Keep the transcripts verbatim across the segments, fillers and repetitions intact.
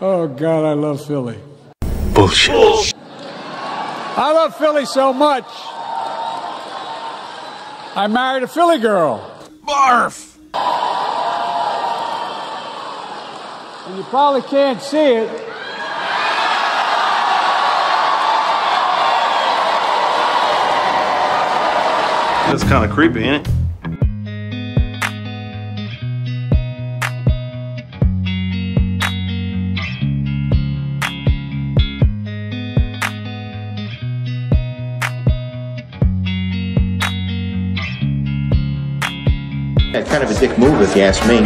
Oh, God, I love Philly. Bullshit. Bullshit. I love Philly so much, I married a Philly girl. Barf! And you probably can't see it. That's kind of creepy, ain't it? Yeah, kind of a dick move, if you ask me.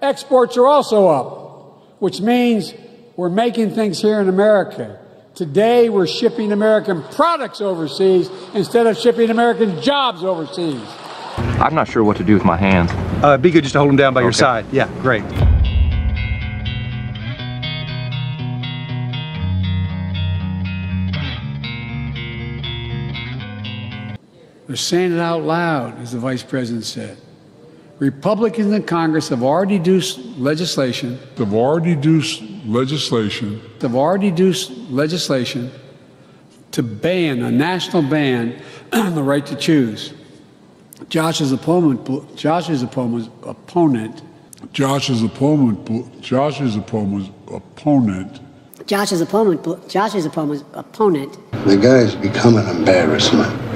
Exports are also up, which means we're making things here in America. Today, we're shipping American products overseas instead of shipping American jobs overseas. I'm not sure what to do with my hands. Uh, be good just to hold them down by okay. your side. Yeah, great. They're saying it out loud, as the Vice President said. Republicans in Congress have already introduced legislation. They've already introduced legislation. They've already introduced legislation to ban, a national ban, on the right to choose. Josh's opponent, Josh's opponent, opponent. Josh's opponent, Josh's opponent, opponent. Josh's opponent, Josh's opponent, opponent. The guy's become an embarrassment.